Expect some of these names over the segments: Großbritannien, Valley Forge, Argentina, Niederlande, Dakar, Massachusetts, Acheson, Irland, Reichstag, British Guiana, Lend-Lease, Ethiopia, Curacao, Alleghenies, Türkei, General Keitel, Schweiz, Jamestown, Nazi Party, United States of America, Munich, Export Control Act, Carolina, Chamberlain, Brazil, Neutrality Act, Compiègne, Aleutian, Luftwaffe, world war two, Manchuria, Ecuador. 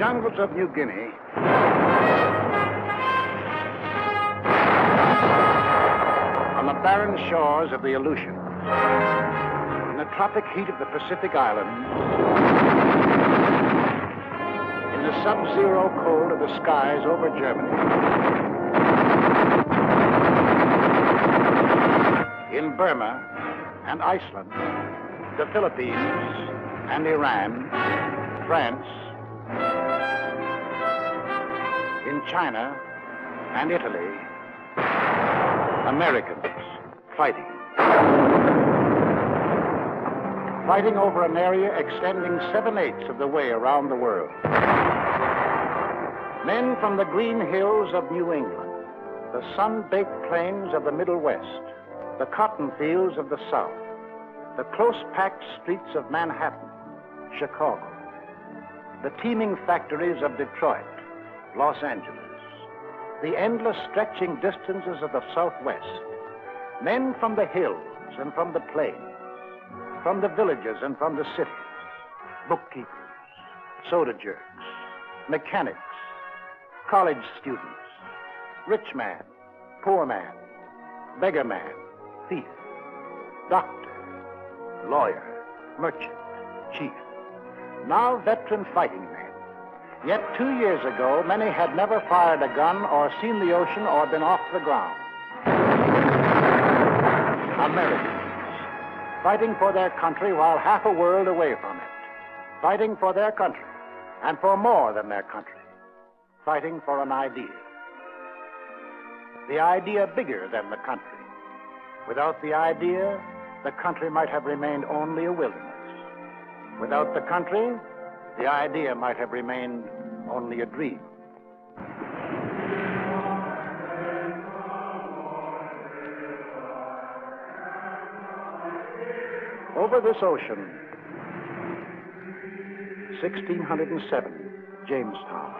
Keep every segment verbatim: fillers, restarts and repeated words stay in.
jungles of New Guinea. On the barren shores of the Aleutian. In the tropic heat of the Pacific Islands. In the sub-zero cold of the skies over Germany. In Burma and Iceland. The Philippines and Iran. France. In China and Italy, Americans fighting. Fighting over an area extending seven-eighths of the way around the world. Men from the green hills of New England, the sun-baked plains of the Middle West, the cotton fields of the South, the close-packed streets of Manhattan, Chicago, the teeming factories of Detroit, Los Angeles, the endless stretching distances of the Southwest, men from the hills and from the plains, from the villages and from the cities, bookkeepers, soda jerks, mechanics, college students, rich man, poor man, beggar man, thief, doctor, lawyer, merchant, chief, now veteran fighting men. Yet two years ago, many had never fired a gun or seen the ocean or been off the ground. Americans, fighting for their country while half a world away from it. Fighting for their country, and for more than their country. Fighting for an idea. The idea bigger than the country. Without the idea, the country might have remained only a wilderness. Without the country, the idea might have remained only a dream. Over this ocean, sixteen oh seven, Jamestown.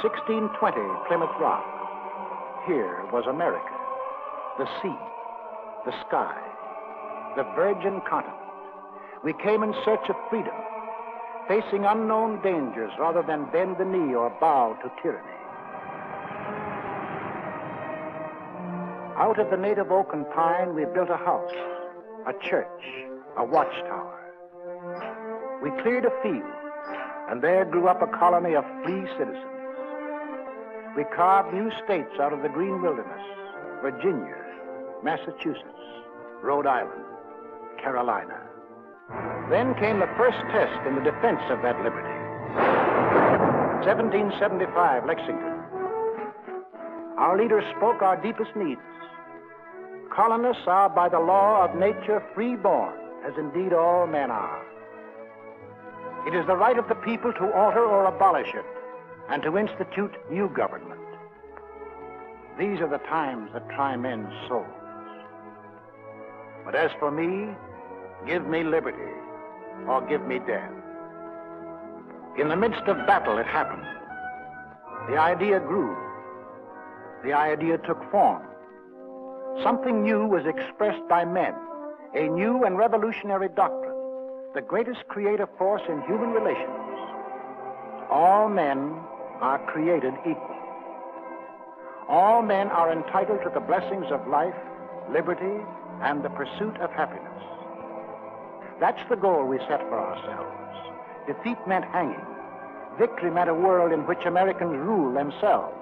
sixteen twenty, Plymouth Rock. Here was America, the sea, the sky, the virgin continent. We came in search of freedom, facing unknown dangers rather than bend the knee or bow to tyranny. Out of the native oak and pine, we built a house, a church, a watchtower. We cleared a field, and there grew up a colony of free citizens. We carved new states out of the green wilderness, Virginia, Massachusetts, Rhode Island, Carolina. Then came the first test in the defense of that liberty. seventeen seventy-five, Lexington. Our leaders spoke our deepest needs. Colonists are by the law of nature free-born, as indeed all men are. It is the right of the people to alter or abolish it, and to institute new government. These are the times that try men's souls. But as for me, give me liberty, or give me death. In the midst of battle, it happened. The idea grew. The idea took form. Something new was expressed by men, a new and revolutionary doctrine, the greatest creative force in human relations. All men are created equal. All men are entitled to the blessings of life, liberty, and the pursuit of happiness. That's the goal we set for ourselves. Defeat meant hanging. Victory meant a world in which Americans rule themselves.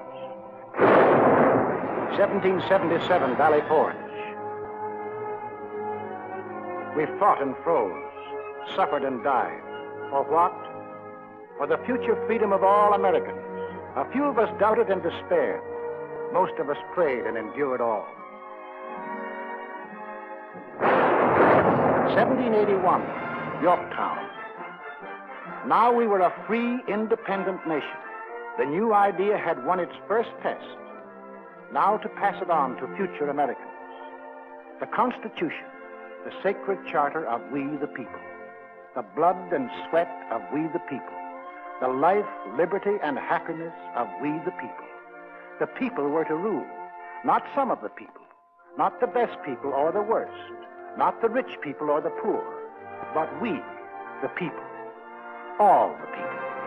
seventeen seventy-seven, Valley Forge. We fought and froze, suffered and died. For what? For the future freedom of all Americans. A few of us doubted and despaired. Most of us prayed and endured all. seventeen eighty-one, Yorktown. Now we were a free, independent nation. The new idea had won its first test. Now to pass it on to future Americans. The Constitution, the sacred charter of we the people. The blood and sweat of we the people. The life, liberty, and happiness of we the people. The people were to rule, not some of the people, not the best people or the worst. Not the rich people or the poor, but we, the people, all the people.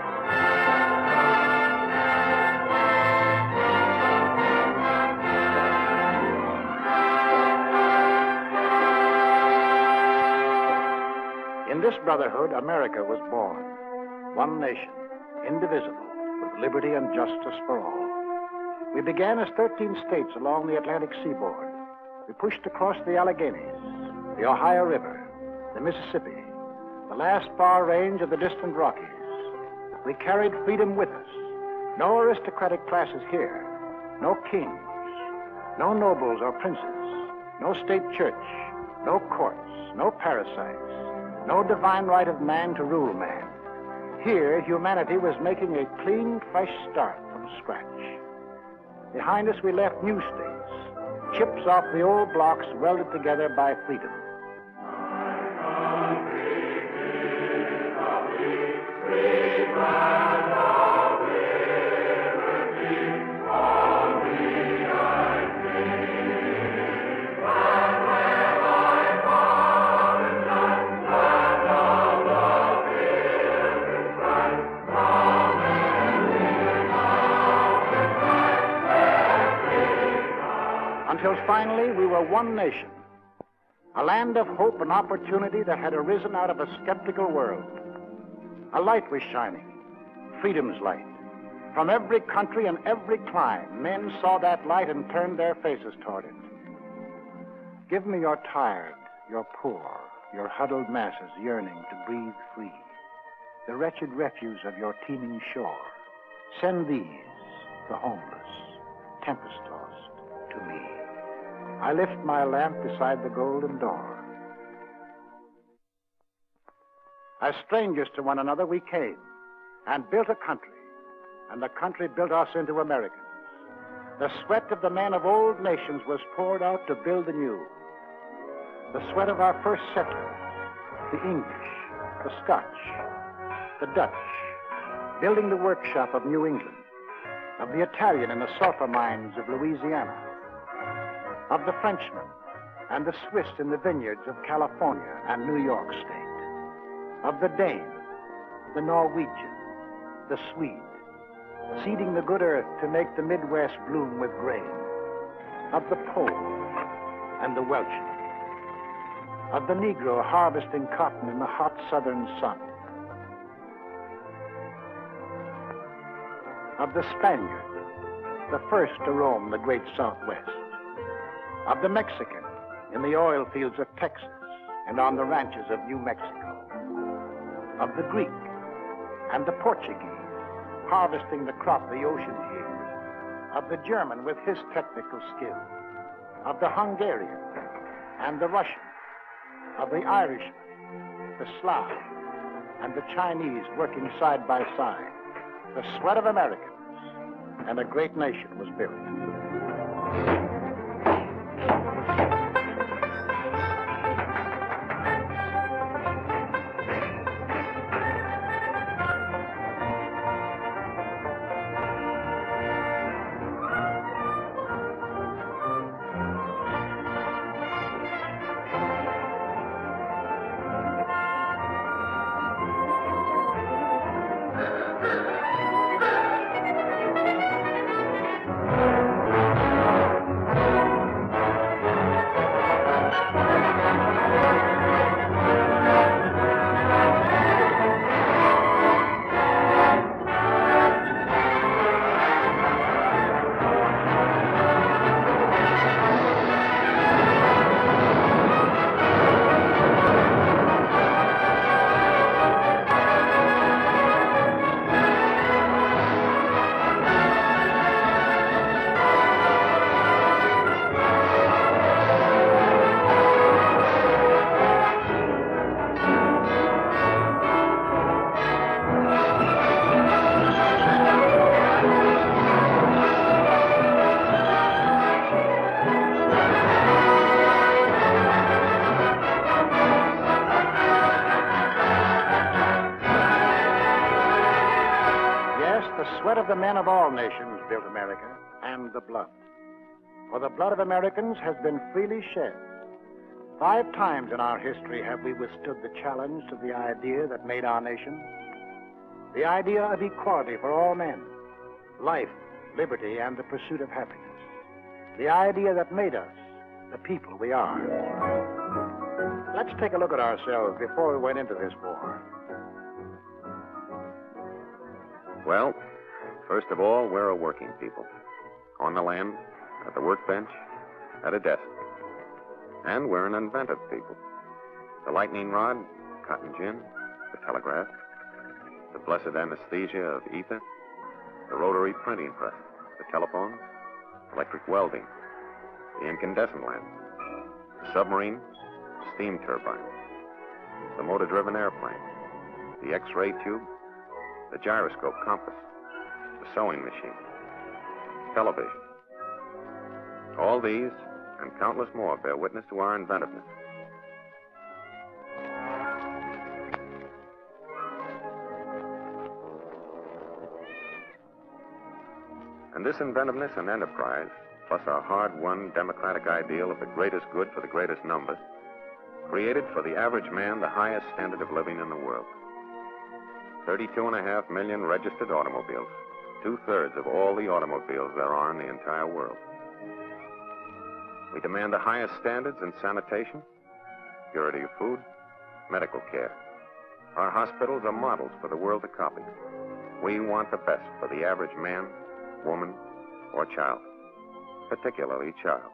this brotherhood, America was born. One nation, indivisible, with liberty and justice for all. We began as thirteen states along the Atlantic seaboard. We pushed across the Alleghenies, the Ohio River, the Mississippi, the last far range of the distant Rockies. We carried freedom with us. No aristocratic classes here, no kings, no nobles or princes, no state church, no courts, no parasites, no divine right of man to rule man. Here, humanity was making a clean, fresh start from scratch. Behind us, we left new states, chips off the old blocks welded together by freedom. Until finally, we were one nation, a land of hope and opportunity that had arisen out of a skeptical world. A light was shining, freedom's light. From every country and every clime, men saw that light and turned their faces toward it. Give me your tired, your poor, your huddled masses yearning to breathe free, the wretched refuse of your teeming shore. Send these, the homeless, tempest-tossed, to me. I lift my lamp beside the golden door. As strangers to one another, we came and built a country, and the country built us into Americans. The sweat of the men of old nations was poured out to build the new. The sweat of our first settlers, the English, the Scotch, the Dutch, building the workshop of New England, of the Italian in the sulfur mines of Louisiana, of the Frenchman and the Swiss in the vineyards of California and New York State, of the Dane, the Norwegian, the Swede, seeding the good earth to make the Midwest bloom with grain, of the Pole and the Welshman, of the Negro harvesting cotton in the hot southern sun, of the Spaniard, the first to roam the great Southwest, of the Mexican in the oil fields of Texas and on the ranches of New Mexico, of the Greek and the Portuguese, harvesting the crop the ocean yields, of the German with his technical skill, of the Hungarian and the Russian, of the Irishman, the Slav, and the Chinese working side by side. The sweat of Americans, and a great nation was built. The men of all nations built America, and the blood. For the blood of Americans has been freely shed. Five times in our history have we withstood the challenge to the idea that made our nation. The idea of equality for all men, life, liberty, and the pursuit of happiness. The idea that made us the people we are. Let's take a look at ourselves before we went into this war. Well, first of all, we're a working people. On the land, at the workbench, at a desk. And we're an inventive people. The lightning rod, cotton gin, the telegraph, the blessed anesthesia of ether, the rotary printing press, the telephone, electric welding, the incandescent lamp, the submarine, the steam turbine, the motor-driven airplane, the X-ray tube, the gyroscope compass, the sewing machine, television. All these and countless more bear witness to our inventiveness. And this inventiveness and enterprise, plus our hard-won democratic ideal of the greatest good for the greatest number, created for the average man the highest standard of living in the world. thirty-two and a half million registered automobiles, two-thirds of all the automobiles there are in the entire world. We demand the highest standards in sanitation, purity of food, medical care. Our hospitals are models for the world to copy. We want the best for the average man, woman, or child, particularly child.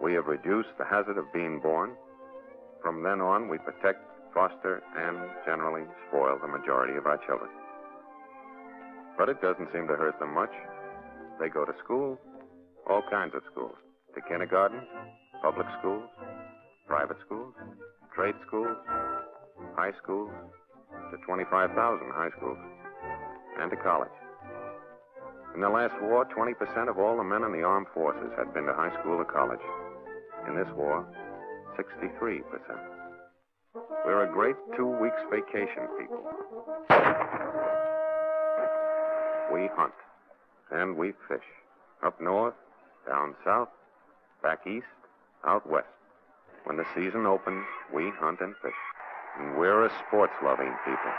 We have reduced the hazard of being born. From then on, we protect, foster, and generally spoil the majority of our children. But it doesn't seem to hurt them much. They go to school, all kinds of schools, to kindergarten, public schools, private schools, trade schools, high schools, to twenty-five thousand high schools, and to college. In the last war, twenty percent of all the men in the armed forces had been to high school or college. In this war, sixty-three percent. We're a great two weeks vacation people. We hunt, and we fish. Up north, down south, back east, out west. When the season opens, we hunt and fish. And we're a sports-loving people.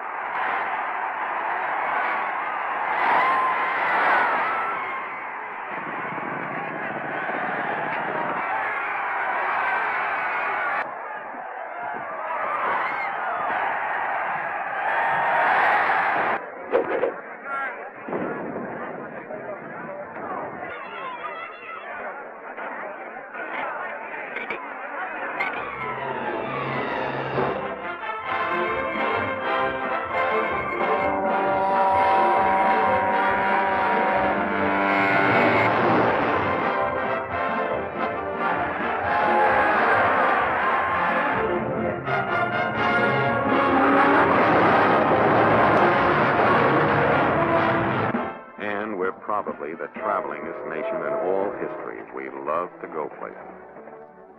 The travelingest nation in all history. We love to go places.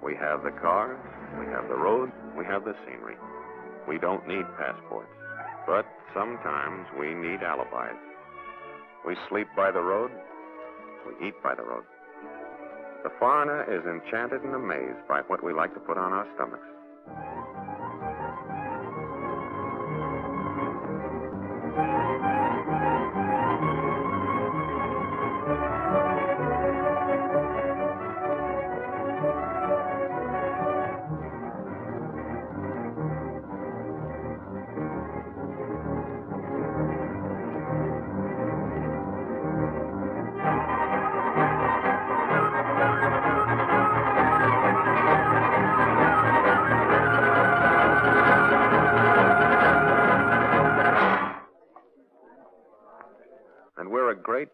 We have the cars, we have the roads, we have the scenery. We don't need passports, but sometimes we need alibis. We sleep by the road, we eat by the road. The foreigner is enchanted and amazed by what we like to put on our stomachs.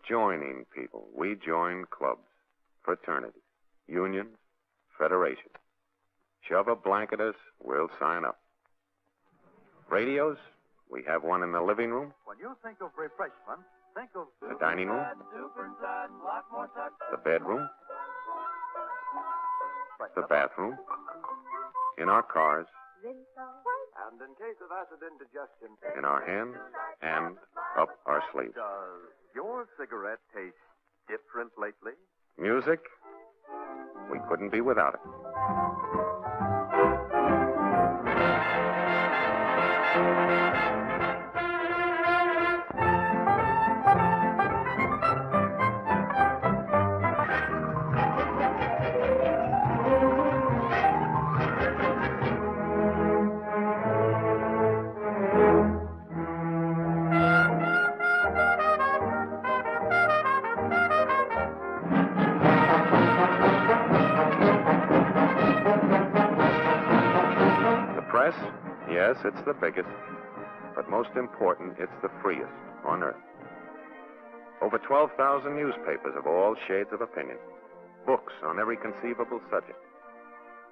Joining people, we join clubs, fraternities, unions, federations. Shove a blanket at us, we'll sign up. Radios, we have one in the living room. When you think of refreshment, think of the dining room, the bedroom, the bathroom, in our cars, and in case of acid indigestion, in our hands, and up our sleeves. Your cigarette tastes different lately? Music? We couldn't be without it. Yes, it's the biggest, but most important, it's the freest on earth. Over twelve thousand newspapers of all shades of opinion, books on every conceivable subject,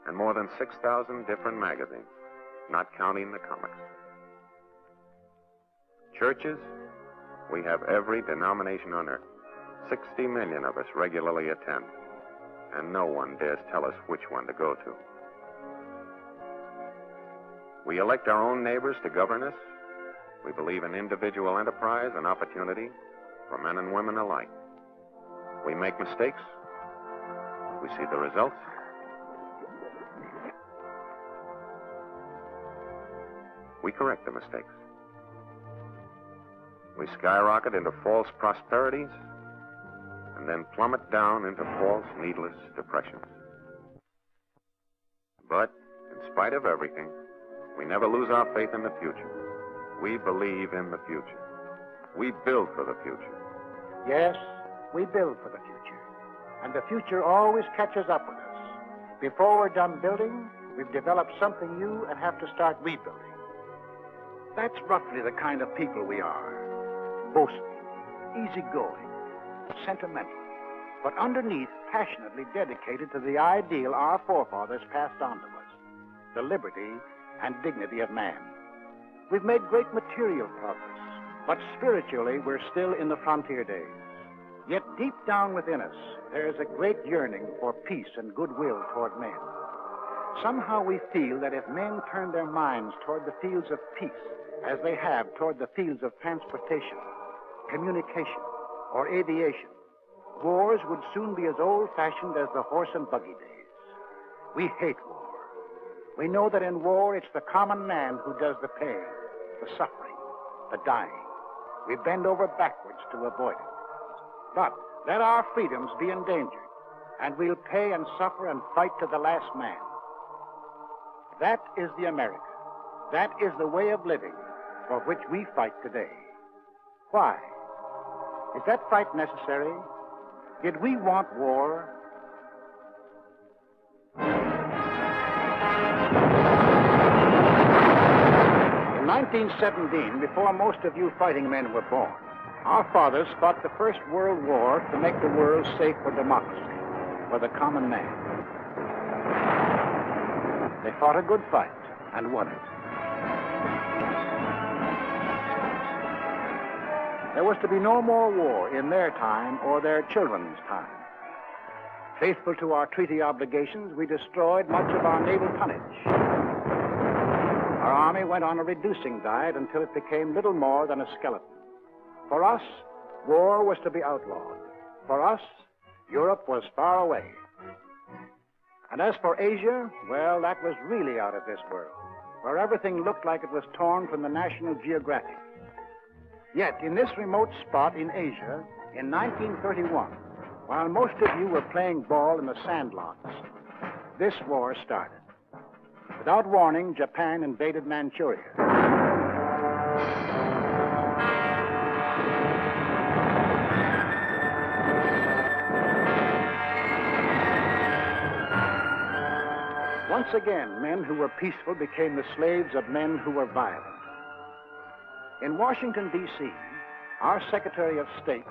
and more than six thousand different magazines, not counting the comics. Churches, we have every denomination on earth. sixty million of us regularly attend, and no one dares tell us which one to go to. We elect our own neighbors to govern us. We believe in individual enterprise and opportunity for men and women alike. We make mistakes. We see the results. We correct the mistakes. We skyrocket into false prosperities and then plummet down into false, needless depressions. But, in spite of everything, we never lose our faith in the future. We believe in the future. We build for the future. Yes, we build for the future. And the future always catches up with us. Before we're done building, we've developed something new and have to start rebuilding. That's roughly the kind of people we are. Boastful, easygoing, sentimental, but underneath, passionately dedicated to the ideal our forefathers passed on to us, the liberty and dignity of man. We've made great material progress, but spiritually we're still in the frontier days. Yet deep down within us, there is a great yearning for peace and goodwill toward men. Somehow we feel that if men turn their minds toward the fields of peace, as they have toward the fields of transportation, communication, or aviation, wars would soon be as old-fashioned as the horse and buggy days. We hate war. We know that in war it's the common man who does the pain, the suffering, the dying. We bend over backwards to avoid it. But let our freedoms be endangered, and we'll pay and suffer and fight to the last man. That is the America. That is the way of living for which we fight today. Why? Is that fight necessary? Did we want war? In nineteen seventeen, before most of you fighting men were born, our fathers fought the First World War to make the world safe for democracy, for the common man. They fought a good fight and won it. There was to be no more war in their time or their children's time. Faithful to our treaty obligations, we destroyed much of our naval tonnage. Our army went on a reducing diet until it became little more than a skeleton. For us, war was to be outlawed. For us, Europe was far away. And as for Asia, well, that was really out of this world, where everything looked like it was torn from the National Geographic. Yet, in this remote spot in Asia, in nineteen thirty-one, while most of you were playing ball in the sandlots, this war started. Without warning, Japan invaded Manchuria. Once again, men who were peaceful became the slaves of men who were violent. In Washington, D C, our Secretary of State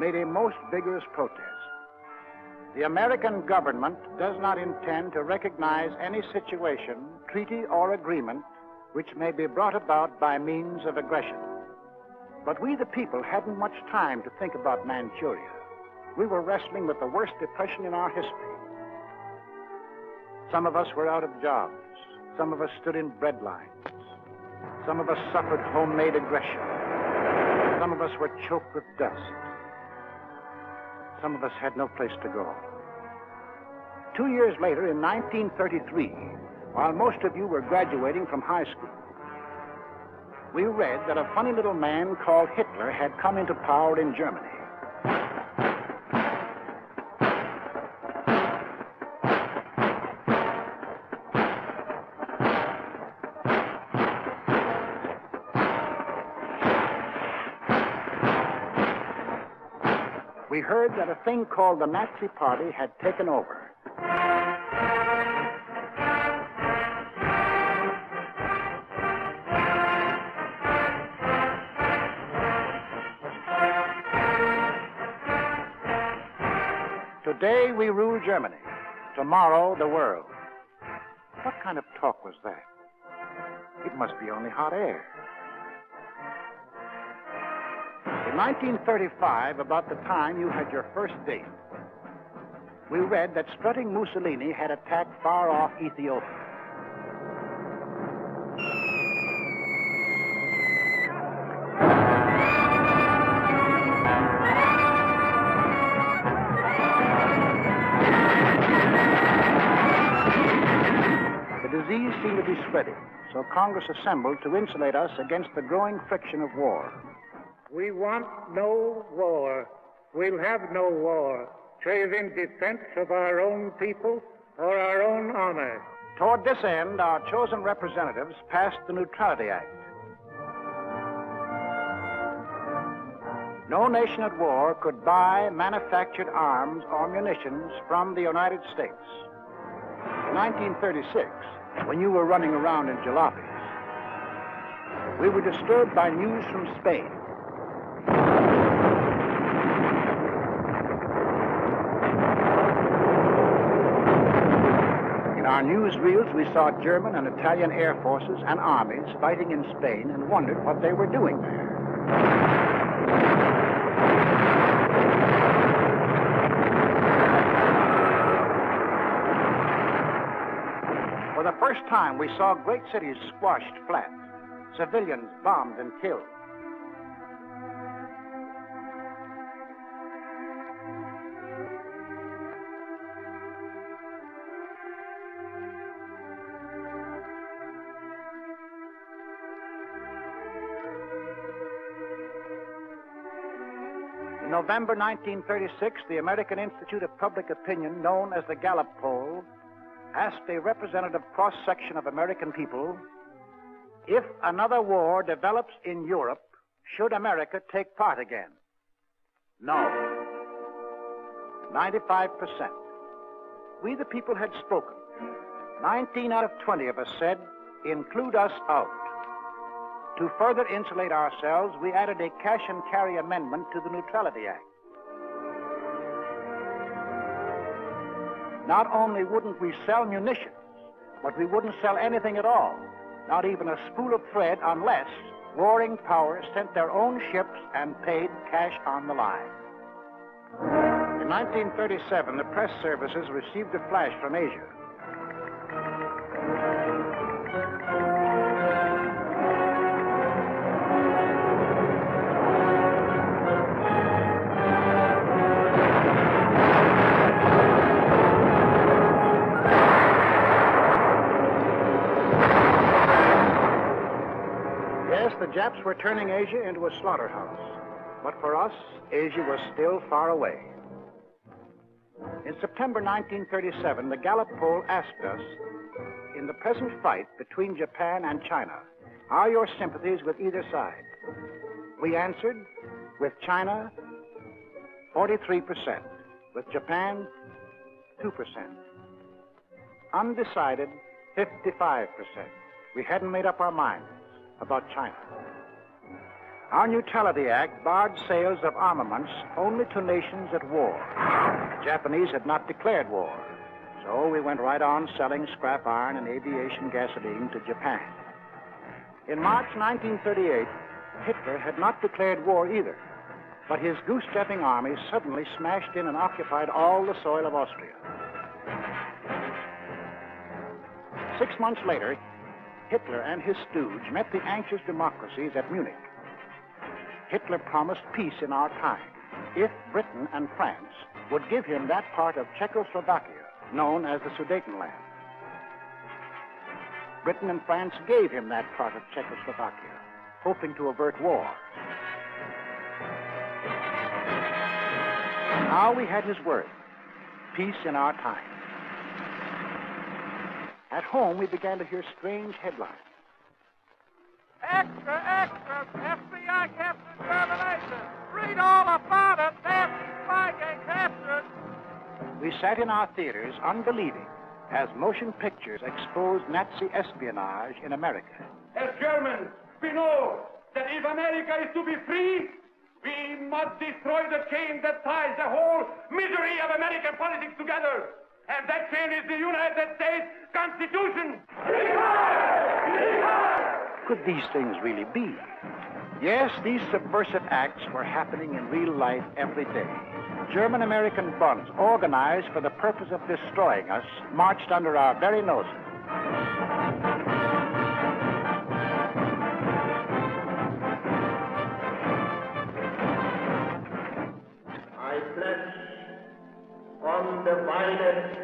made a most vigorous protest. The American government does not intend to recognize any situation, treaty, or agreement which may be brought about by means of aggression. But we, the people, hadn't much time to think about Manchuria. We were wrestling with the worst depression in our history. Some of us were out of jobs. Some of us stood in bread lines. Some of us suffered homemade aggression. Some of us were choked with dust. Some of us had no place to go. Two years later, in nineteen thirty-three, while most of you were graduating from high school, we read that a funny little man called Hitler had come into power in Germany. We heard that a thing called the Nazi Party had taken over. Today we rule Germany, tomorrow the world. What kind of talk was that? It must be only hot air. In nineteen thirty-five, about the time you had your first date, we read that strutting Mussolini had attacked far-off Ethiopia. Disease seemed to be spreading, so Congress assembled to insulate us against the growing friction of war. We want no war. We'll have no war, save in defense of our own people or our own honor. Toward this end, our chosen representatives passed the Neutrality Act. No nation at war could buy manufactured arms or munitions from the United States. In nineteen thirty-six, when you were running around in jalopies, we were disturbed by news from Spain. In our newsreels, we saw German and Italian air forces and armies fighting in Spain and wondered what they were doing there. For the first time, we saw great cities squashed flat, civilians bombed and killed. In November nineteen thirty-six, the American Institute of Public Opinion, known as the Gallup Poll, asked a representative cross-section of American people, if another war develops in Europe, should America take part again? No. ninety-five percent. We the people had spoken. nineteen out of twenty of us said, include us out. To further insulate ourselves, we added a cash-and-carry amendment to the Neutrality Act. Not only wouldn't we sell munitions, but we wouldn't sell anything at all, not even a spool of thread, unless warring powers sent their own ships and paid cash on the line. In nineteen thirty-seven, the press services received a flash from Asia. The Japs were turning Asia into a slaughterhouse, but for us, Asia was still far away. In September nineteen thirty-seven, the Gallup poll asked us, in the present fight between Japan and China, are your sympathies with either side? We answered, with China, forty-three percent, with Japan, two percent. Undecided, fifty-five percent. We hadn't made up our minds about China. Our Neutrality Act barred sales of armaments only to nations at war. The Japanese had not declared war, so we went right on selling scrap iron and aviation gasoline to Japan. In March nineteen thirty-eight, Hitler had not declared war either, but his goose-stepping army suddenly smashed in and occupied all the soil of Austria. Six months later, Hitler and his stooge met the anxious democracies at Munich. Hitler promised peace in our time if Britain and France would give him that part of Czechoslovakia known as the Sudetenland. Britain and France gave him that part of Czechoslovakia, hoping to avert war. Now we had his word, peace in our time. At home, we began to hear strange headlines. Extra, extra, F B I captured Germination. Read all about it, Nazi spy gang captured. We sat in our theaters unbelieving as motion pictures exposed Nazi espionage in America. As Germans, we know that if America is to be free, We must destroy the chain that ties the whole misery of American politics together. And that chain is the United States Constitution. Could these things really be? Yes, these subversive acts were happening in real life every day. German-American bonds organized for the purpose of destroying us marched under our very noses. I pledge undivided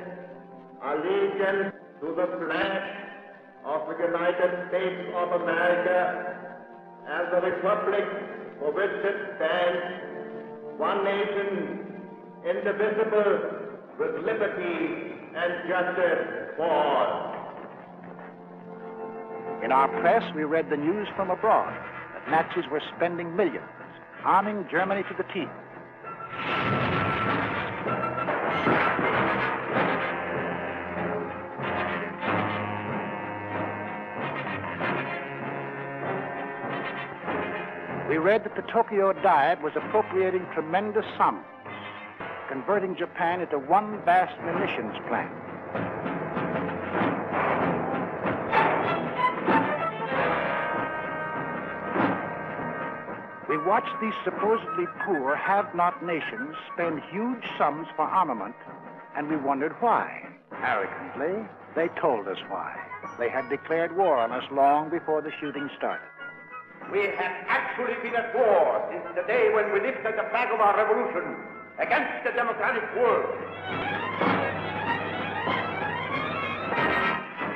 allegiance to the flag of the United States of America and the republic for which it stands, one nation, indivisible, with liberty and justice for all. In our press, we read the news from abroad that Nazis were spending millions, arming Germany to the teeth. We read that the Tokyo Diet was appropriating tremendous sums, converting Japan into one vast munitions plant. We watched these supposedly poor have-not nations spend huge sums for armament, and we wondered why. Arrogantly, they told us why. They had declared war on us long before the shooting started. We have actually been at war since the day when we lifted the flag of our revolution against the democratic world.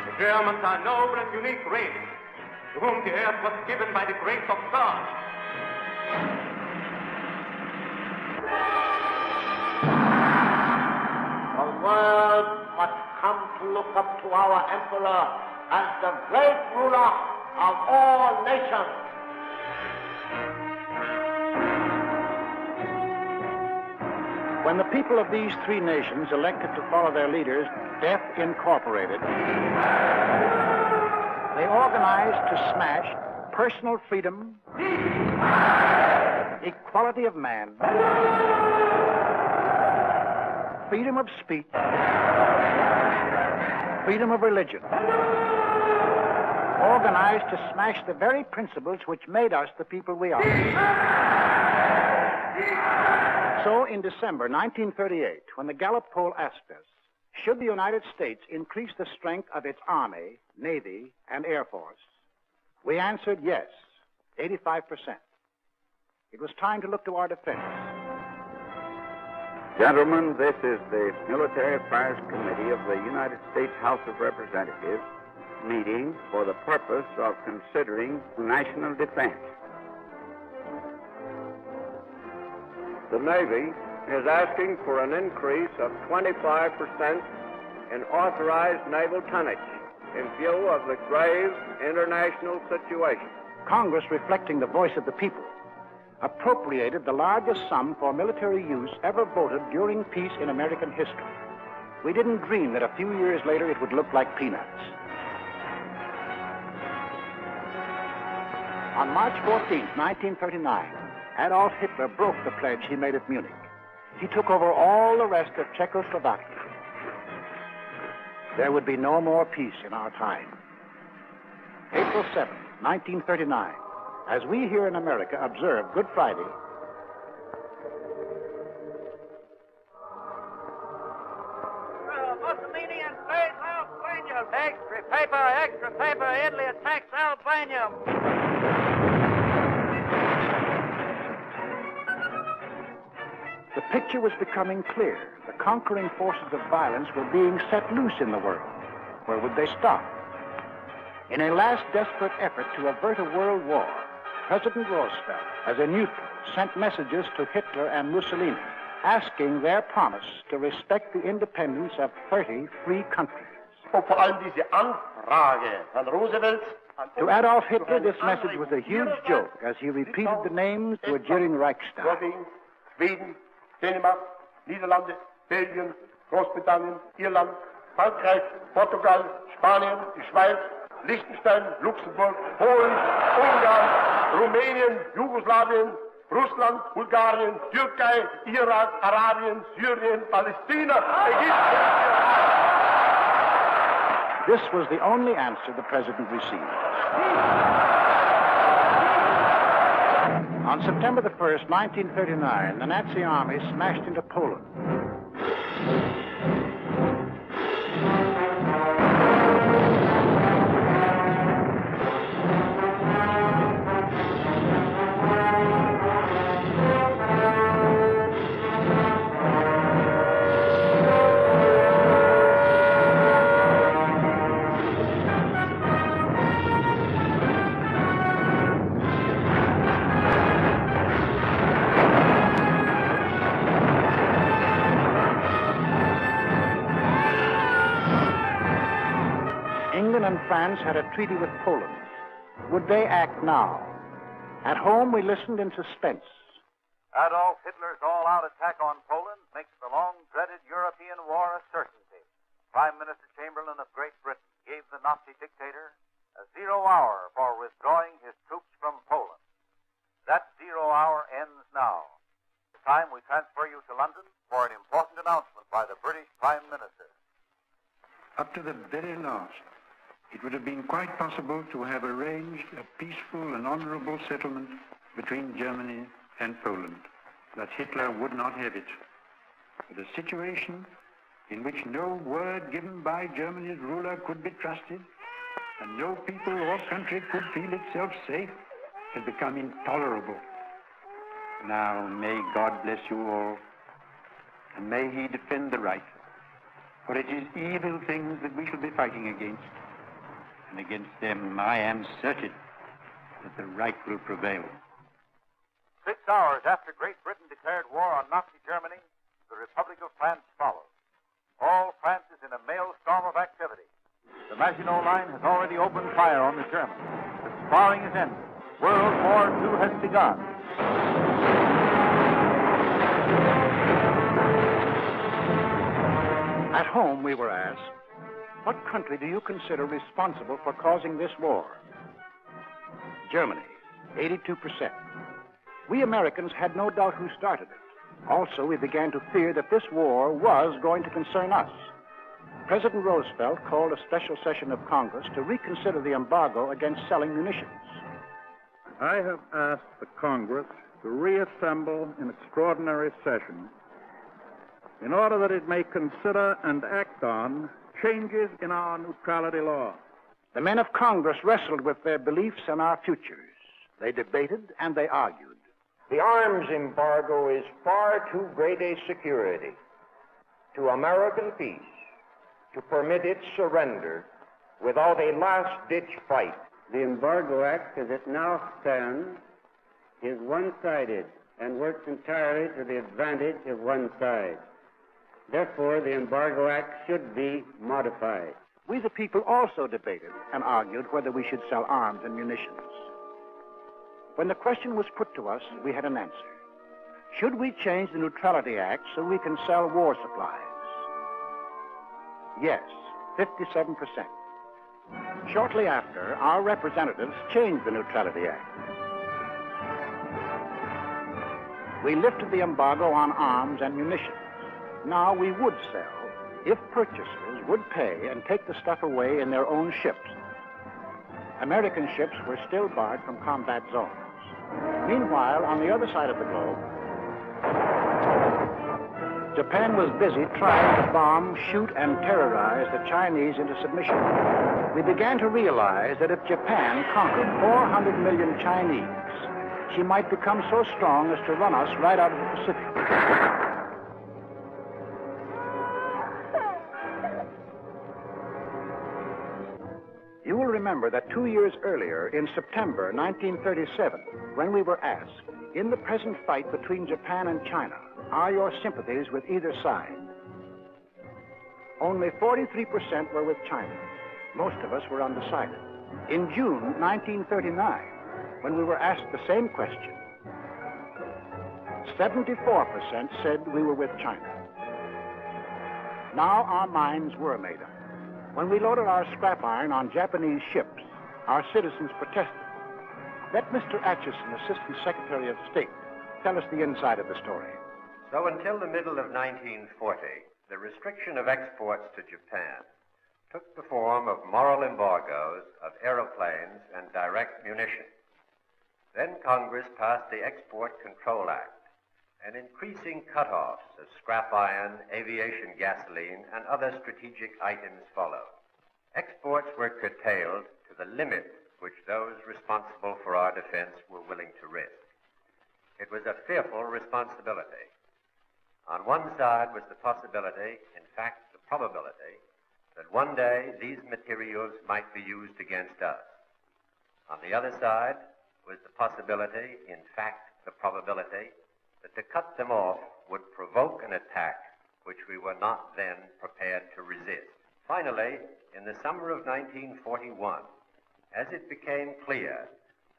The Germans are a noble and unique race, to whom the earth was given by the grace of God. The world must come to look up to our emperor as the great ruler of all nations. When the people of these three nations elected to follow their leaders, Death Incorporated, they organized to smash personal freedom, equality of man, freedom of speech, freedom of religion, organized to smash the very principles which made us the people we are. So, in December nineteen thirty-eight, when the Gallup poll asked us, should the United States increase the strength of its Army, Navy, and Air Force? We answered yes, eighty-five percent. It was time to look to our defense. Gentlemen, this is the Military Affairs Committee of the United States House of Representatives meeting for the purpose of considering national defense. The Navy is asking for an increase of twenty-five percent in authorized naval tonnage in view of the grave international situation. Congress, reflecting the voice of the people, appropriated the largest sum for military use ever voted during peace in American history. We didn't dream that a few years later it would look like peanuts. On March fourteenth, nineteen thirty-nine, Adolf Hitler broke the pledge he made at Munich. He took over all the rest of Czechoslovakia. There would be no more peace in our time. April seventh, nineteen thirty-nine, as we here in America observe Good Friday, well, Mussolini invades Albania. Extra paper, extra paper, Italy attacks Albania. The picture was becoming clear. The conquering forces of violence were being set loose in the world. Where would they stop? In a last desperate effort to avert a world war, President Roosevelt, as a neutral, sent messages to Hitler and Mussolini, asking their promise to respect the independence of thirty free countries. To Adolf Hitler, this message was a huge joke, as he repeated the names to a jeering Reichstag. Sweden, Denmark, Niederlande, Belgien, Großbritannien, Irland, Frankreich, Portugal, Spanien, die Schweiz, Liechtenstein, Luxemburg, Polen, Ungarn, Rumänien, Jugoslawien, Russland, Bulgarien, Türkei, Irak, Arabien, Syrien, Palestina, Egypt. This was the only answer the president received. On September the first, nineteen thirty-nine, the Nazi army smashed into Poland. France had a treaty with Poland. Would they act now? At home, we listened in suspense. Adolf Hitler's all-out attack on Poland makes the long-dreaded European war a certainty. Prime Minister Chamberlain of Great Britain gave the Nazi dictator a zero hour for withdrawing his troops from Poland. That zero hour ends now. This time we transfer you to London for an important announcement by the British Prime Minister. Up to the very last, it would have been quite possible to have arranged a peaceful and honorable settlement between Germany and Poland, but Hitler would not have it. But a situation in which no word given by Germany's ruler could be trusted, and no people or country could feel itself safe, had become intolerable. Now may God bless you all, and may He defend the right, for it is evil things that we shall be fighting against. And against them, I am certain that the right will prevail. Six hours after Great Britain declared war on Nazi Germany, the Republic of France followed. All France is in a maelstrom of activity. The Maginot Line has already opened fire on the Germans. The sparring is ended. World War Two has begun. At home, we were asked, what country do you consider responsible for causing this war? Germany, eighty-two percent. We Americans had no doubt who started it. Also, we began to fear that this war was going to concern us. President Roosevelt called a special session of Congress to reconsider the embargo against selling munitions. I have asked the Congress to reassemble in extraordinary session in order that it may consider and act on changes in our neutrality law. The men of Congress wrestled with their beliefs and our futures. They debated and they argued. The arms embargo is far too great a security to American peace to permit its surrender without a last-ditch fight. The Embargo Act, as it now stands, is one-sided and works entirely to the advantage of one side. Therefore, the Embargo Act should be modified. We the people also debated and argued whether we should sell arms and munitions. When the question was put to us, we had an answer. Should we change the Neutrality Act so we can sell war supplies? Yes, fifty-seven percent. Shortly after, our representatives changed the Neutrality Act. We lifted the embargo on arms and munitions. Now we would sell if purchasers would pay and take the stuff away in their own ships. American ships were still barred from combat zones. Meanwhile, on the other side of the globe, Japan was busy trying to bomb, shoot, and terrorize the Chinese into submission. We began to realize that if Japan conquered four hundred million Chinese, she might become so strong as to run us right out of the Pacific. You will remember that two years earlier, in September nineteen thirty-seven, when we were asked, in the present fight between Japan and China, are your sympathies with either side? Only forty-three percent were with China. Most of us were undecided. In June nineteen thirty-nine, when we were asked the same question, seventy-four percent said we were with China. Now our minds were made up. When we loaded our scrap iron on Japanese ships, our citizens protested. Let Mister Acheson, Assistant Secretary of State, Tell us the inside of the story. So until the middle of nineteen forty, the restriction of exports to Japan took the form of moral embargoes of aeroplanes and direct munitions. Then Congress passed the Export Control Act, and increasing cutoffs of scrap iron, aviation gasoline, and other strategic items followed. Exports were curtailed to the limit which those responsible for our defense were willing to risk. It was a fearful responsibility. On one side was the possibility, in fact the probability, that one day these materials might be used against us. On the other side was the possibility, in fact the probability, that to cut them off would provoke an attack which we were not then prepared to resist. Finally, in the summer of nineteen forty-one, as it became clear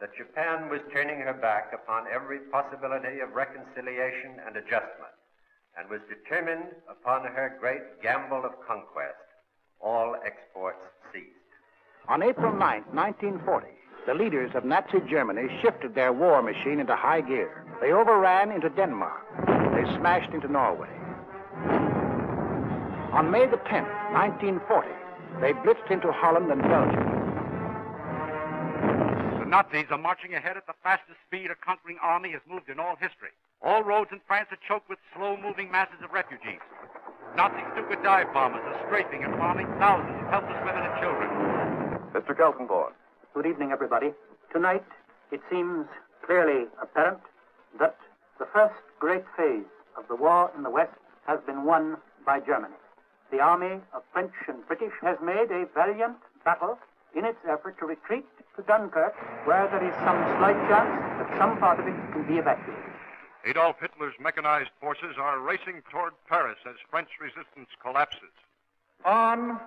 that Japan was turning her back upon every possibility of reconciliation and adjustment, and was determined upon her great gamble of conquest, all exports ceased. On April ninth, nineteen forty, the leaders of Nazi Germany shifted their war machine into high gear. They overran into Denmark. They smashed into Norway. On May the tenth, nineteen forty, they blitzed into Holland and Belgium. The Nazis are marching ahead at the fastest speed a conquering army has moved in all history. All roads in France are choked with slow-moving masses of refugees. Nazi Stuka dive bombers are strafing and bombing thousands of helpless women and children. Mister Kaltenborn. Good evening, everybody. Tonight, it seems clearly apparent that the first great phase of the war in the West has been won by Germany. The army of French and British has made a valiant battle in its effort to retreat to Dunkirk, where there is some slight chance that some part of it can be evacuated. Adolf Hitler's mechanized forces are racing toward Paris as French resistance collapses. On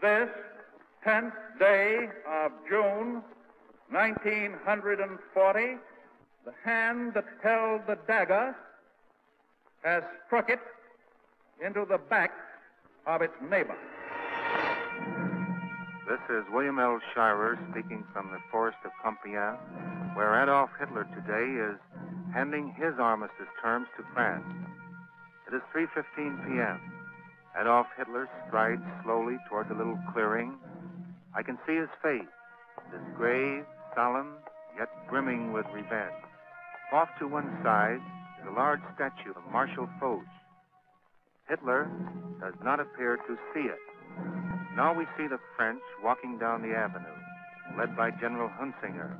this tenth day of June, nineteen forty, the hand that held the dagger has struck it into the back of its neighbor. This is William L. Shirer speaking from the forest of Compiègne, where Adolf Hitler today is handing his armistice terms to France. It is three fifteen p m Adolf Hitler strides slowly toward the little clearing. I can see his face, this grave, solemn, yet brimming with revenge. Off to one side is a large statue of Marshal Foch. Hitler does not appear to see it. Now we see the French walking down the avenue, led by General Hunsinger.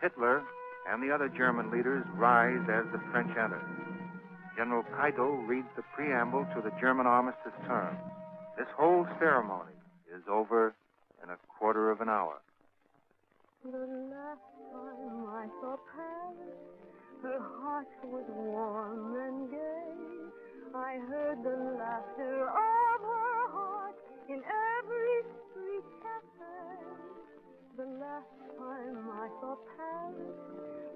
Hitler and the other German leaders rise as the French enter. General Keitel reads the preamble to the German armistice term. This whole ceremony is over in a quarter of an hour. The last time I saw Paris, her heart was warm and gay. I heard the laughter of her heart in every street cafe. The last time I saw Paris,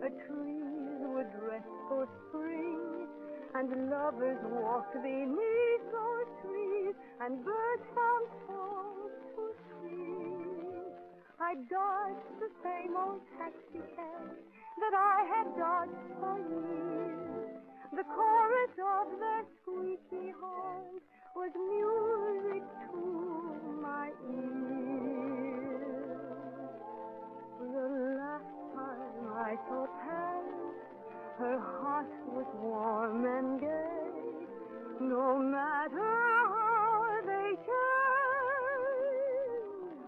the trees were dressed for spring, and lovers walked beneath those trees, and birds found songs to sing. I dodged the same old taxi cab that I had dodged for years. The chorus of their squeaky horns was music to my ears. The last time I saw Paris, her heart was warm and gay. No matter how they changed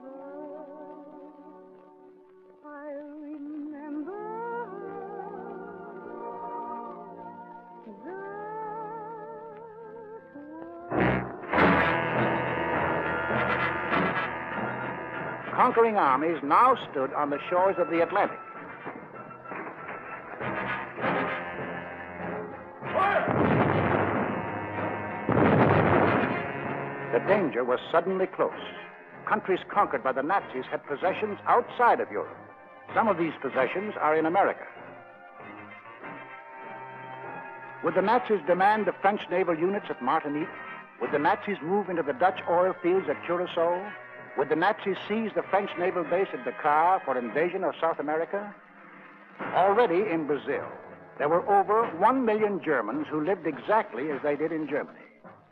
her, I remember that world. Conquering armies now stood on the shores of the Atlantic. Danger was suddenly close. Countries conquered by the Nazis had possessions outside of Europe. Some of these possessions are in America. Would the Nazis demand the French naval units at Martinique? Would the Nazis move into the Dutch oil fields at Curacao? Would the Nazis seize the French naval base at Dakar for invasion of South America? Already in Brazil, There were over one million Germans who lived exactly as they did in Germany.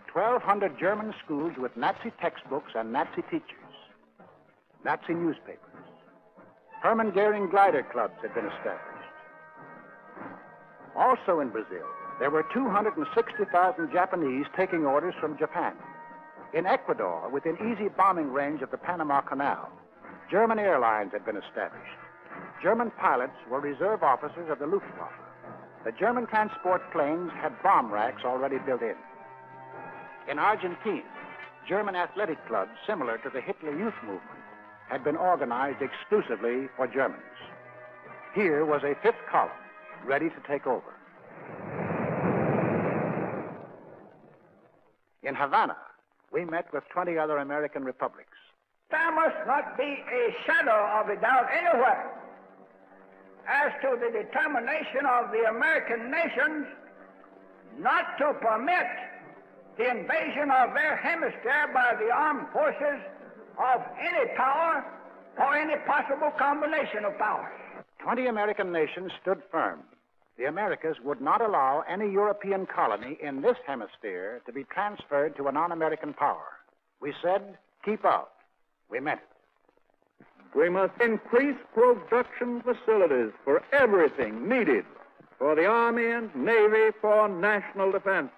twelve hundred German schools with Nazi textbooks and Nazi teachers. Nazi newspapers. Hermann Goering glider clubs had been established. Also in Brazil, there were two hundred sixty thousand Japanese taking orders from Japan. In Ecuador, within easy bombing range of the Panama Canal, German airlines had been established. German pilots were reserve officers of the Luftwaffe. The German transport planes had bomb racks already built in. In Argentina, German athletic clubs similar to the Hitler Youth Movement had been organized exclusively for Germans. Here was a fifth column ready to take over. In Havana, we met with twenty other American republics. There must not be a shadow of a doubt anywhere as to the determination of the American nations not to permit the invasion of their hemisphere by the armed forces of any power or any possible combination of powers. Twenty American nations stood firm. The Americas would not allow any European colony in this hemisphere to be transferred to a non-American power. We said, keep out. We meant it. We must increase production facilities for everything needed for the Army and Navy for national defense.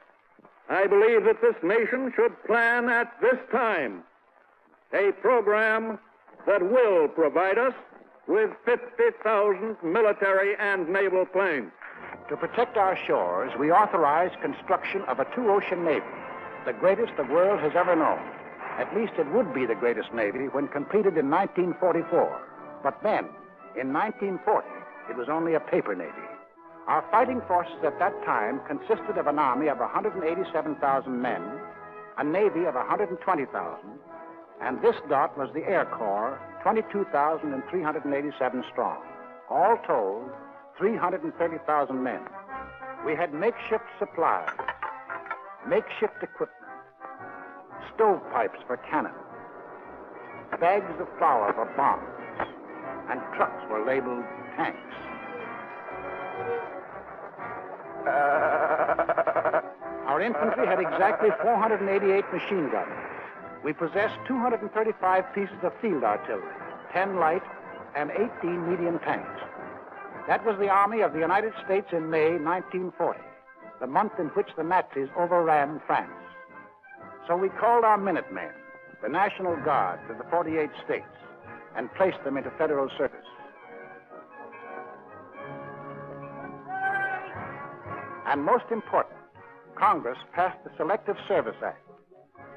I believe that this nation should plan at this time a program that will provide us with fifty thousand military and naval planes. To protect our shores, we authorized construction of a two-ocean navy, the greatest the world has ever known. At least it would be the greatest navy when completed in nineteen forty-four. But then, in nineteen forty, it was only a paper navy. Our fighting forces at that time consisted of an army of one hundred eighty-seven thousand men, a navy of one hundred twenty thousand, and this dot was the Air Corps, twenty-two thousand three hundred eighty-seven strong. All told, three hundred thirty thousand men. We had makeshift supplies, makeshift equipment, stovepipes for cannon, bags of flour for bombs, and trucks were labeled tanks. Our infantry had exactly four hundred eighty-eight machine guns. We possessed two hundred thirty-five pieces of field artillery, ten light and eighteen medium tanks. That was the Army of the United States in May nineteen forty, the month in which the Nazis overran France. So we called our Minutemen, the National Guard to the forty-eight states, and placed them into federal service. And most important, Congress passed the Selective Service Act.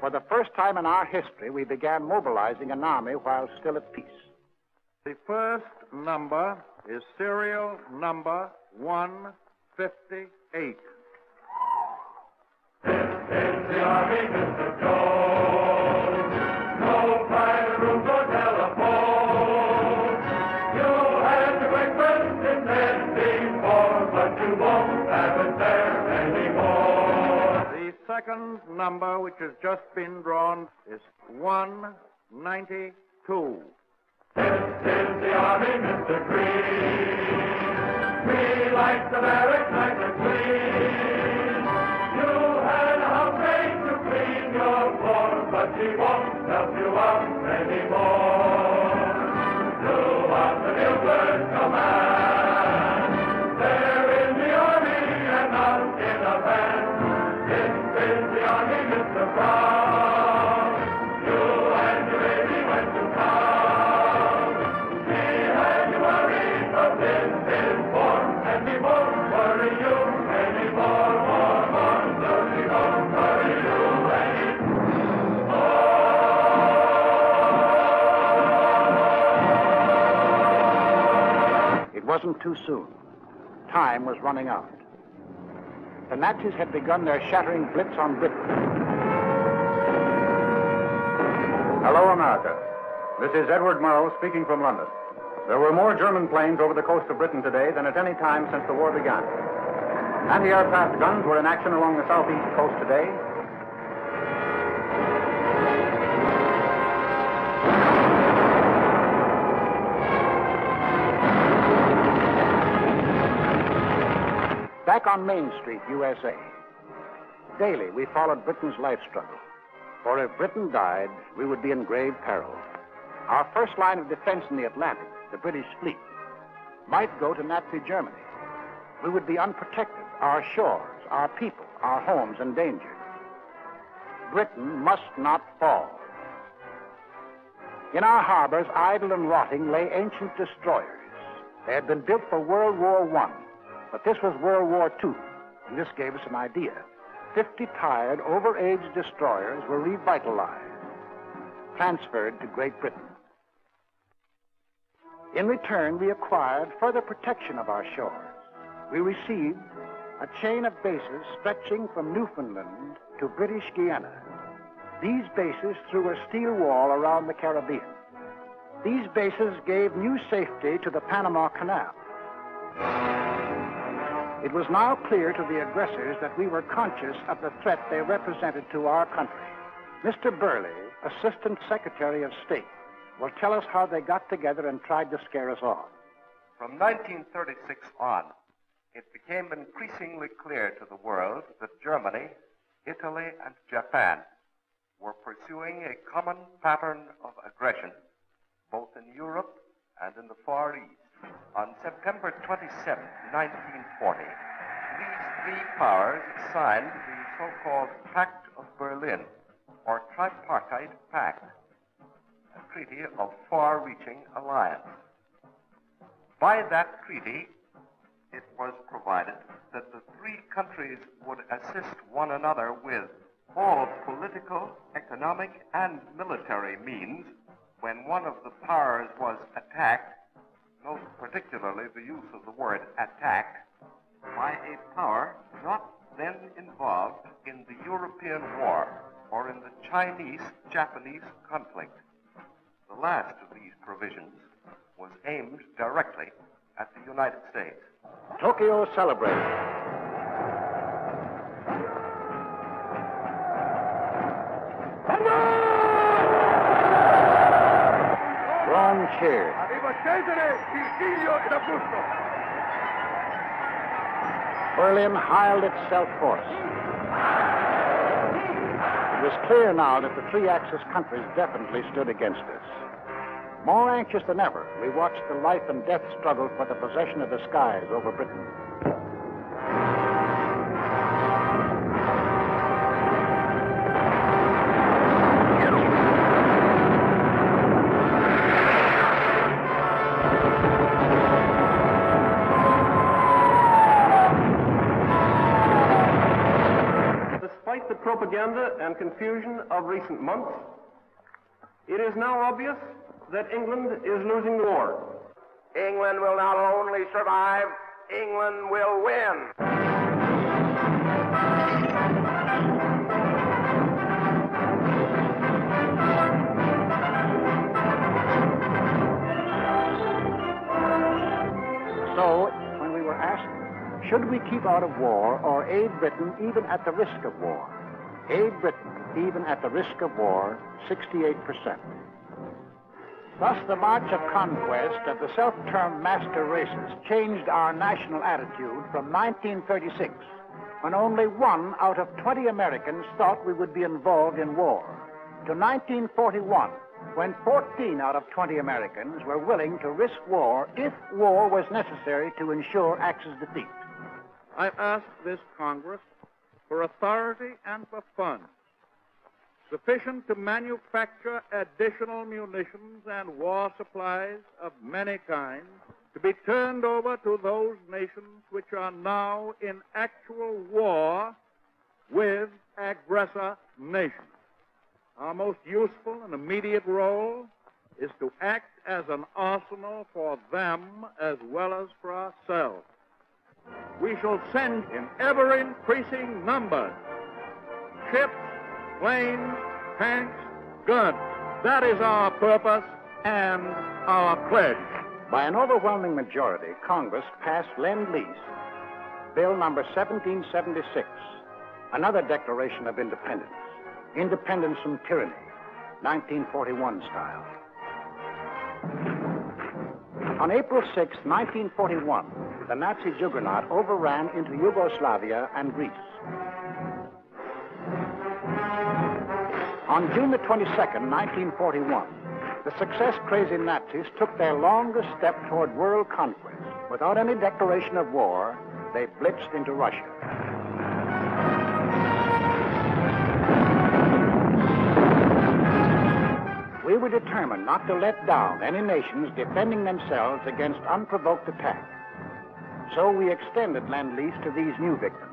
For the first time in our history, we began mobilizing an army while still at peace. The first number is serial number one fifty-eight. This is the Army, Mister Jones. No private rooms or telephones. You had to wait friends in men before, but you won't have it there anymore. The second number, which has just been drawn, is one ninety-two. This is the Army, Mister Green. We like the barracks like the Queen. You had a maid to clean your floor, but she won't help you out anymore. Throughout the nuclear command, they're in the Army and not in a band. This is the Army, Mister Brown. You and your baby went to town. It wasn't too soon. Time was running out. The Nazis had begun their shattering blitz on Britain. Hello, America. This is Edward Murrow speaking from London. There were more German planes over the coast of Britain today than at any time since the war began. Anti-aircraft guns were in action along the southeast coast today. down Main Street, U S A. Daily, we followed Britain's life struggle. For if Britain died, we would be in grave peril. Our first line of defense in the Atlantic, the British fleet, might go to Nazi Germany. We would be unprotected, our shores, our people, our homes endangered. Britain must not fall. In our harbors, idle and rotting, lay ancient destroyers. They had been built for World War One, but this was World War Two, and this gave us an idea. Fifty tired, over-aged destroyers were revitalized, transferred to Great Britain. In return, we acquired further protection of our shores. We received a chain of bases stretching from Newfoundland to British Guiana. These bases threw a steel wall around the Caribbean. These bases gave new safety to the Panama Canal. It was now clear to the aggressors that we were conscious of the threat they represented to our country. Mister Burley, Assistant Secretary of State, will tell us how they got together and tried to scare us off. From nineteen thirty-six on, it became increasingly clear to the world that Germany, Italy, and Japan were pursuing a common pattern of aggression, both in Europe and in the Far East. On September twenty-seventh, nineteen forty, these three powers signed the so-called Pact of Berlin, or Tripartite Pact, a treaty of far-reaching alliance. By that treaty, it was provided that the three countries would assist one another with all political, economic, and military means when one of the powers was attacked, most particularly the use of the word attacked, by a power not then involved in the European War or in the Chinese-Japanese conflict. The last of these provisions was aimed directly at the United States. Tokyo celebrated. Ron cheered. Berlin highlighted its self-force. It was clear now that the three Axis countries definitely stood against us. More anxious than ever, we watched the life and death struggle for the possession of the skies over Britain. Propaganda and confusion of recent months, it is now obvious that England is losing the war. England will not only survive, England will win. So, when we were asked, should we keep out of war or aid Britain even at the risk of war? Aid Britain, even at the risk of war, sixty-eight percent. Thus, the march of conquest of the self-termed master races changed our national attitude from nineteen thirty-six, when only one out of twenty Americans thought we would be involved in war, to nineteen forty-one, when fourteen out of twenty Americans were willing to risk war if war was necessary to ensure Axis defeat. I ask this Congress for authority and for funds sufficient to manufacture additional munitions and war supplies of many kinds to be turned over to those nations which are now in actual war with aggressor nations. Our most useful and immediate role is to act as an arsenal for them as well as for ourselves. We shall send in ever-increasing numbers ships, planes, tanks, guns. That is our purpose and our pledge. By an overwhelming majority, Congress passed Lend-Lease, Bill number seventeen seventy-six, another Declaration of Independence, Independence from Tyranny, nineteen forty-one style. On April sixth, nineteen forty-one, the Nazi juggernaut overran into Yugoslavia and Greece. On June the twenty-second, nineteen forty-one, the success-crazy Nazis took their longest step toward world conquest. Without any declaration of war, they blitzed into Russia. We were determined not to let down any nations defending themselves against unprovoked attack. So we extended Lend-Lease to these new victims.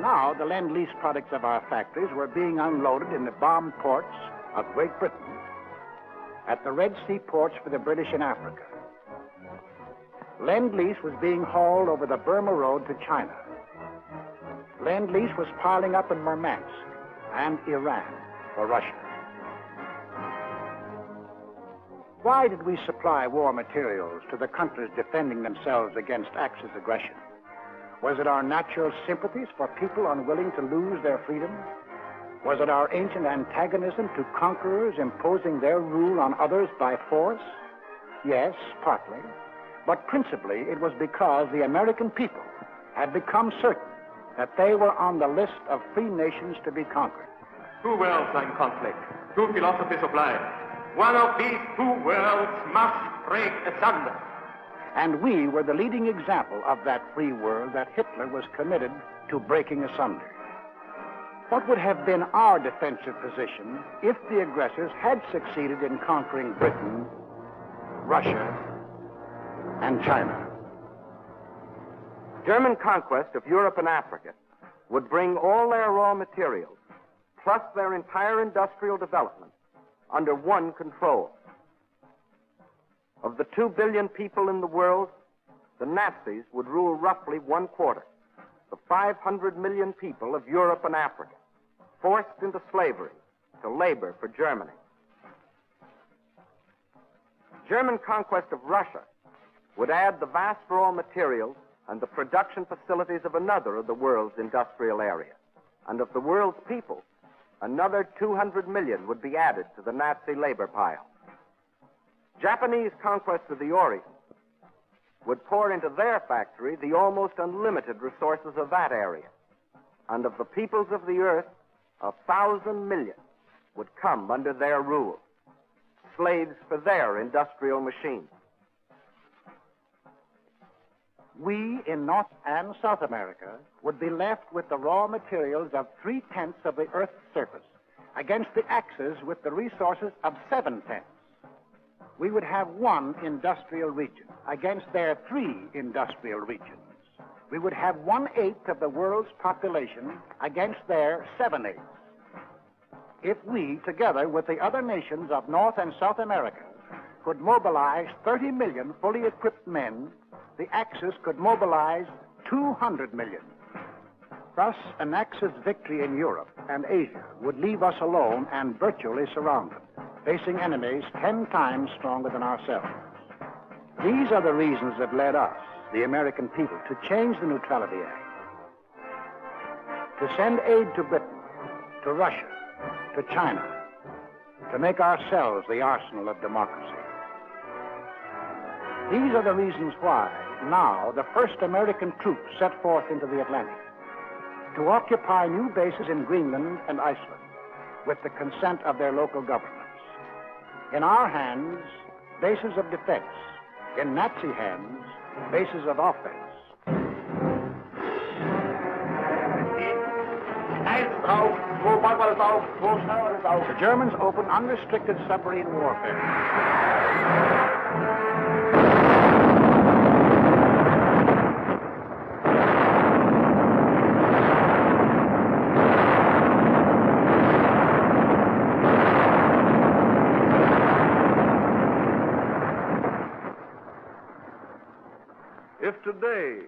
Now the Lend-Lease products of our factories were being unloaded in the bomb ports of Great Britain, at the Red Sea ports for the British in Africa. Lend-Lease was being hauled over the Burma Road to China. Lend-Lease was piling up in Murmansk and Iran for Russia. Why did we supply war materials to the countries defending themselves against Axis aggression? Was it our natural sympathies for people unwilling to lose their freedom? Was it our ancient antagonism to conquerors imposing their rule on others by force? Yes, partly. But principally, it was because the American people had become certain that they were on the list of free nations to be conquered. Two worlds are in conflict, two philosophies of life. One of these two worlds must break asunder. And we were the leading example of that free world that Hitler was committed to breaking asunder. What would have been our defensive position if the aggressors had succeeded in conquering Britain, Russia, and China? German conquest of Europe and Africa would bring all their raw materials, plus their entire industrial development, under one control. Of the two billion people in the world, the Nazis would rule roughly one quarter, the five hundred million people of Europe and Africa, forced into slavery to labor for Germany. German conquest of Russia would add the vast raw materials and the production facilities of another of the world's industrial area. And of the world's people, another two hundred million would be added to the Nazi labor pile. Japanese conquest of the Orient would pour into their factory the almost unlimited resources of that area. And of the peoples of the earth, a thousand million would come under their rule, slaves for their industrial machines. We in North and South America would be left with the raw materials of three-tenths of the earth's surface, against the Axis with the resources of seven-tenths. We would have one industrial region against their three industrial regions. We would have one-eighth of the world's population against their seven-eighths. If we, together with the other nations of North and South America, could mobilize thirty million fully equipped men, the Axis could mobilize two hundred million. Thus, an Axis victory in Europe and Asia would leave us alone and virtually surrounded, facing enemies ten times stronger than ourselves. These are the reasons that led us, the American people, to change the Neutrality Act, to send aid to Britain, to Russia, to China, to make ourselves the arsenal of democracy. These are the reasons why, now, the first American troops set forth into the Atlantic, to occupy new bases in Greenland and Iceland, with the consent of their local governments. In our hands, bases of defense. In Nazi hands, bases of offense. The Germans opened unrestricted submarine warfare. Today,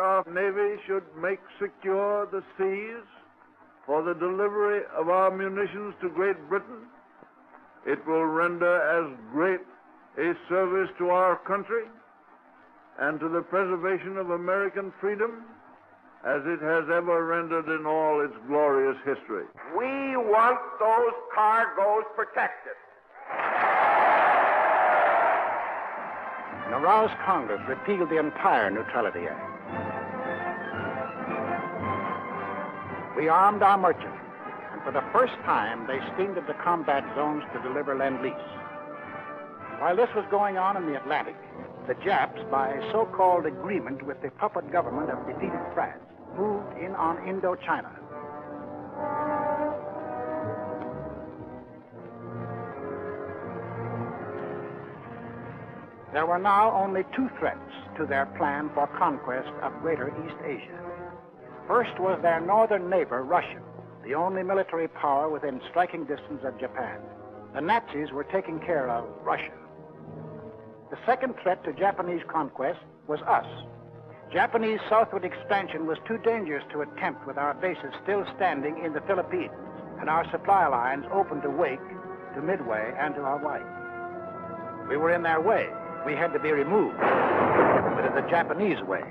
our Navy should make secure the seas for the delivery of our munitions to Great Britain. It will render as great a service to our country and to the preservation of American freedom as it has ever rendered in all its glorious history. We want those cargoes protected. and aroused Congress repealed the entire Neutrality Act. We armed our merchants, and for the first time, they steamed into combat zones to deliver Lend-Lease. While this was going on in the Atlantic, the Japs, by so-called agreement with the puppet government of defeated France, moved in on Indochina. There were now only two threats to their plan for conquest of Greater East Asia. First was their northern neighbor, Russia, the only military power within striking distance of Japan. The Nazis were taking care of Russia. The second threat to Japanese conquest was us. Japanese southward expansion was too dangerous to attempt with our bases still standing in the Philippines and our supply lines open to Wake, to Midway, and to Hawaii. We were in their way. We had to be removed, but in the Japanese way.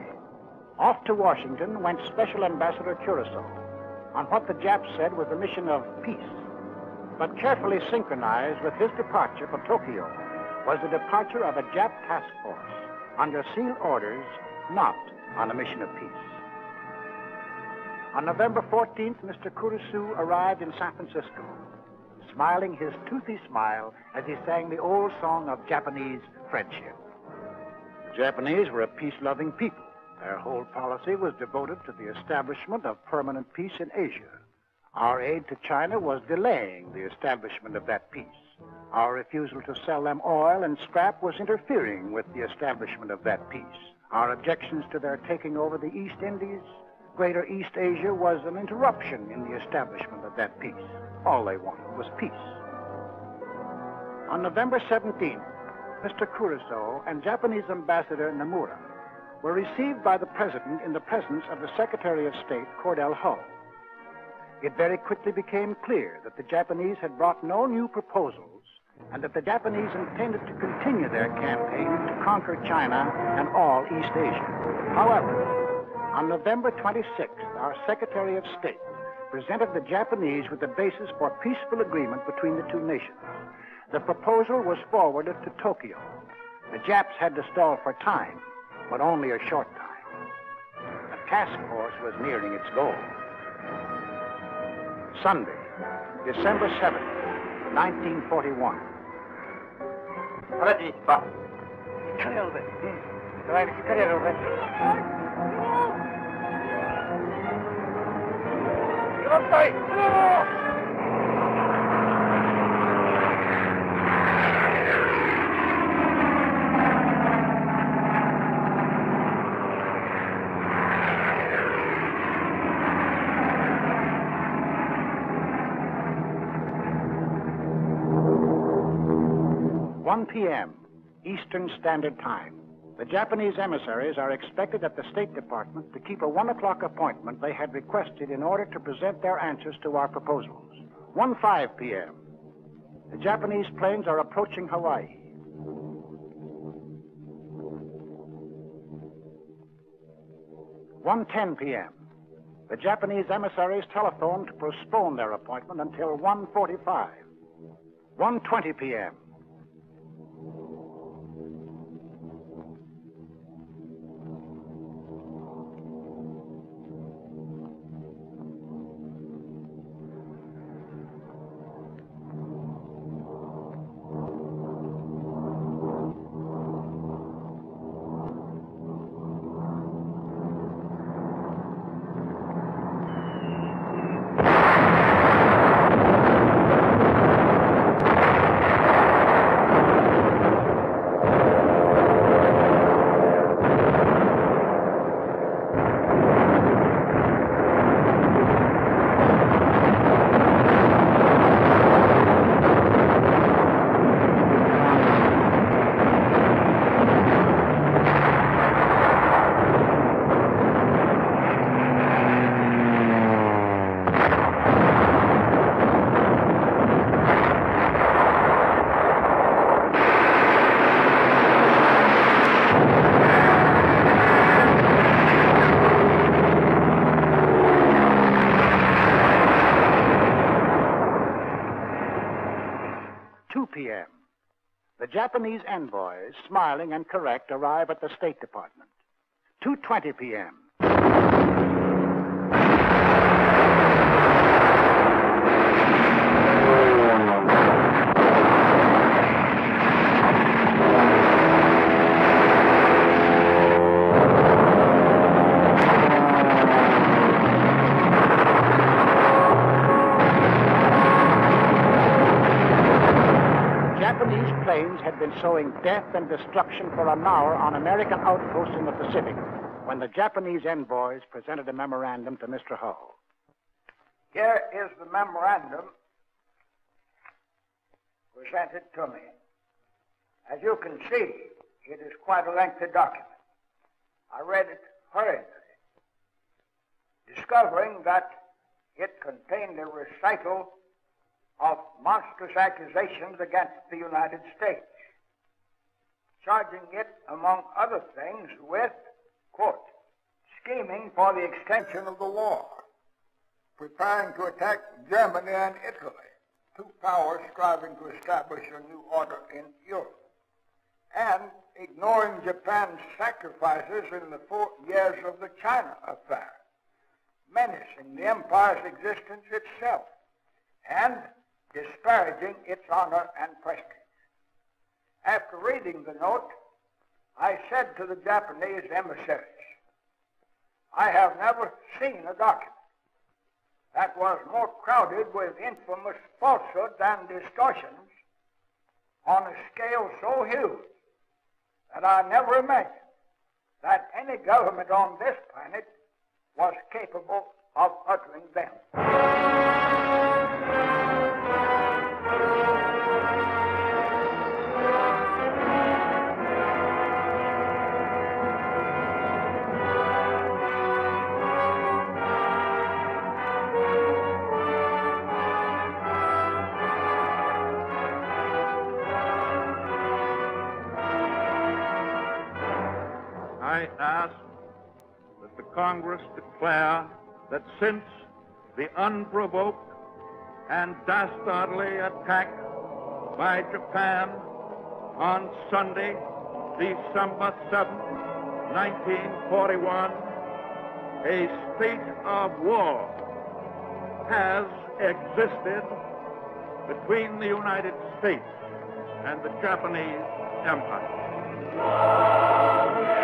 Off to Washington went Special Ambassador Curacao on what the Japs said was the mission of peace, but carefully synchronized with his departure for Tokyo was the departure of a Jap task force under sealed orders, not on a mission of peace. On November fourteenth, Mister Curacao arrived in San Francisco, smiling his toothy smile as he sang the old song of Japanese friendship. The Japanese were a peace-loving people. Their whole policy was devoted to the establishment of permanent peace in Asia. Our aid to China was delaying the establishment of that peace. Our refusal to sell them oil and scrap was interfering with the establishment of that peace. Our objections to their taking over the East Indies, Greater East Asia, was an interruption in the establishment of that peace. All they wanted was peace. On November seventeenth, Mister Curacao and Japanese Ambassador Nomura were received by the President in the presence of the Secretary of State, Cordell Hull. It very quickly became clear that the Japanese had brought no new proposals and that the Japanese intended to continue their campaign to conquer China and all East Asia. However, on November twenty-sixth, our Secretary of State presented the Japanese with the basis for peaceful agreement between the two nations. The proposal was forwarded to Tokyo. The Japs had to stall for time, but only a short time. The task force was nearing its goal. Sunday, December seventh, nineteen forty-one. one P M Eastern Standard Time. The Japanese emissaries are expected at the State Department to keep a one o'clock appointment they had requested in order to present their answers to our proposals. one five P M The Japanese planes are approaching Hawaii. one ten P M The Japanese emissaries telephone to postpone their appointment until one forty-five. one twenty P M The Japanese envoys, smiling and correct, arrive at the State Department. two twenty p m Had been sowing death and destruction for an hour on American outposts in the Pacific when the Japanese envoys presented a memorandum to Mister Hull. Here is the memorandum presented to me. As you can see, it is quite a lengthy document. I read it hurriedly, discovering that it contained a recital of monstrous accusations against the United States, charging it, among other things, with, quote, scheming for the extension of the war, preparing to attack Germany and Italy, two powers striving to establish a new order in Europe, and ignoring Japan's sacrifices in the four years of the China affair, menacing the empire's existence itself, and disparaging its honor and prestige. After reading the note, I said to the Japanese emissaries, I have never seen a document that was more crowded with infamous falsehood and distortions on a scale so huge that I never imagined that any government on this planet was capable of uttering them. I ask that the Congress declare that since the unprovoked and dastardly attack by Japan on Sunday, December seventh, nineteen forty-one, a state of war has existed between the United States and the Japanese Empire.